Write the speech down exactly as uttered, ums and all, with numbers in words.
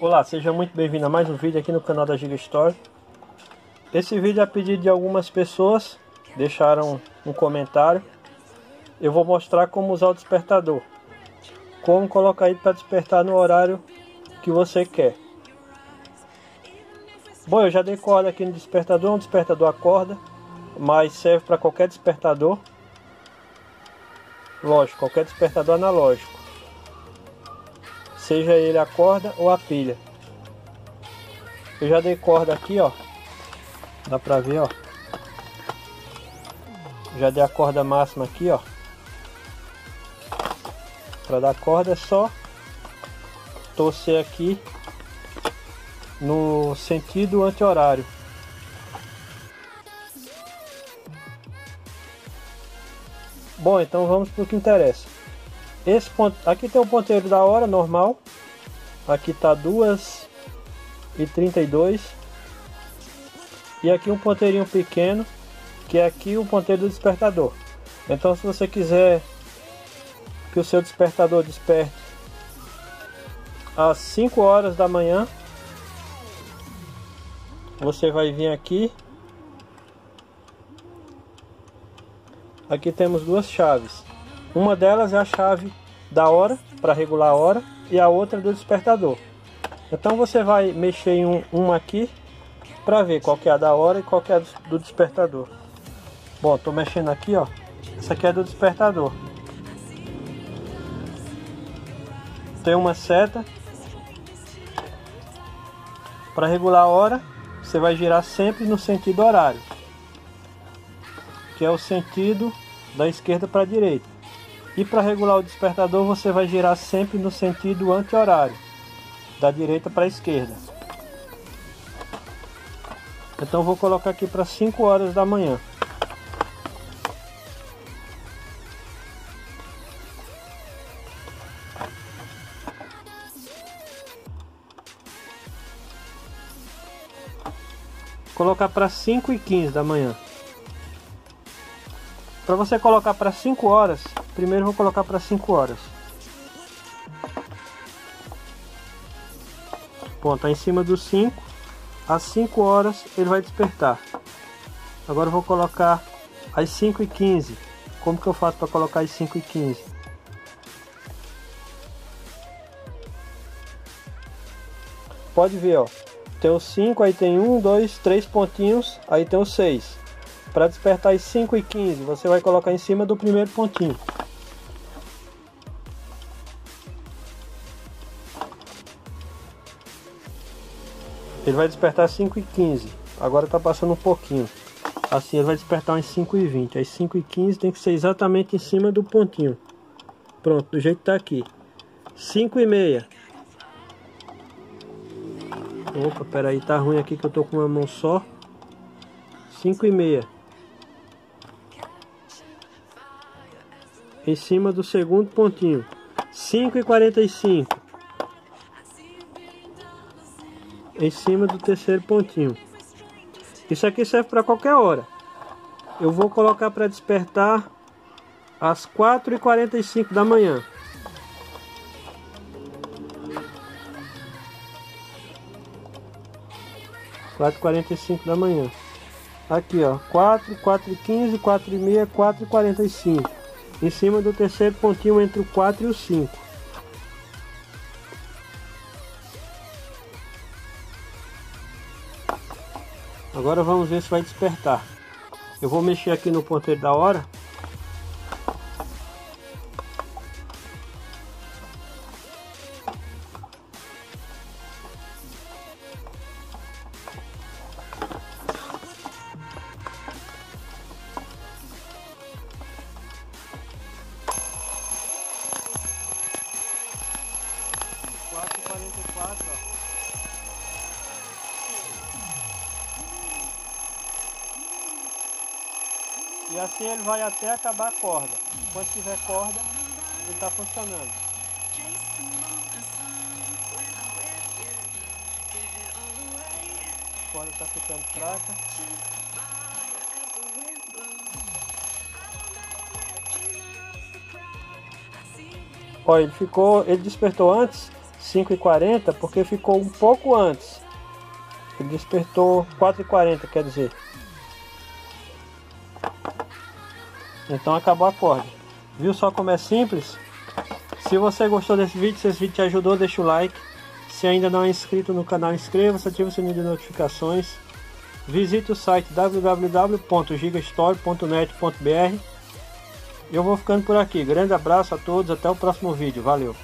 Olá, seja muito bem-vindo a mais um vídeo aqui no canal da Giga Store. Esse vídeo é a pedido de algumas pessoas, deixaram um comentário. Eu vou mostrar como usar o despertador, como colocar ele para despertar no horário que você quer. Bom, eu já dei corda aqui no despertador, um despertador a corda, mas serve para qualquer despertador. Lógico, qualquer despertador analógico, seja ele a corda ou a pilha. Eu já dei corda aqui, ó, dá pra ver, ó. Já dei a corda máxima aqui, ó. Pra dar corda é só torcer aqui no sentido anti-horário. Bom, então vamos para o que interessa. Esse ponto, aqui tem o ponteiro da hora normal. Aqui tá duas e trinta e dois. E aqui um ponteirinho pequeno, que é aqui o ponteiro do despertador. Então, se você quiser que o seu despertador desperte às cinco horas da manhã, você vai vir aqui. Aqui temos duas chaves. Uma delas é a chave da hora, para regular a hora, e a outra do despertador. Então você vai mexer em um, uma aqui para ver qual que é a da hora e qual que é a do despertador. Bom, tô mexendo aqui, ó. Essa aqui é do despertador. Tem uma seta para regular a hora. Você vai girar sempre no sentido horário, que é o sentido da esquerda para a direita. E para regular o despertador, você vai girar sempre no sentido anti-horário, da direita para a esquerda. Então vou colocar aqui para cinco horas da manhã. Colocar para cinco e quinze da manhã. Para você colocar para cinco horas, primeiro vou colocar para cinco horas. Bom, tá em cima dos cinco. Às cinco horas ele vai despertar. Agora eu vou colocar às cinco e quinze. Como que eu faço para colocar às cinco e quinze? Pode ver, ó. Tem os cinco, aí tem um, dois, três pontinhos, aí tem os seis. Para despertar às cinco e quinze, você vai colocar em cima do primeiro pontinho. Ele vai despertar às cinco e quinze. Agora está passando um pouquinho. Assim ele vai despertar às cinco e vinte. Às cinco e quinze tem que ser exatamente em cima do pontinho. Pronto, do jeito que está aqui. cinco e meia. Opa, peraí, tá ruim aqui que eu tô com uma mão só. cinco e meia. Em cima do segundo pontinho. cinco e quarenta e cinco. Em cima do terceiro pontinho. Isso aqui serve para qualquer hora. Eu vou colocar para despertar às quatro e quarenta e cinco da manhã. quatro e quarenta e cinco da manhã. Aqui, ó. quatro, quatro e quinze, quatro e meia, quatro e quarenta e cinco. Em cima do terceiro pontinho entre o quatro e o cinco. Agora vamos ver se vai despertar. Eu vou mexer aqui no ponteiro da hora. E assim ele vai até acabar a corda. Quando tiver corda, ele está funcionando. A corda está ficando fraca. Ó, ele ficou, ele despertou antes cinco e quarenta, porque ficou um pouco antes. Ele despertou quatro e quarenta, quer dizer. Então acabou a corda. Viu só como é simples? Se você gostou desse vídeo, se esse vídeo te ajudou, deixa o like. Se ainda não é inscrito no canal, inscreva-se, ative o sininho de notificações. Visite o site w w w ponto giga store ponto net ponto b r. Eu vou ficando por aqui. Grande abraço a todos, até o próximo vídeo. Valeu!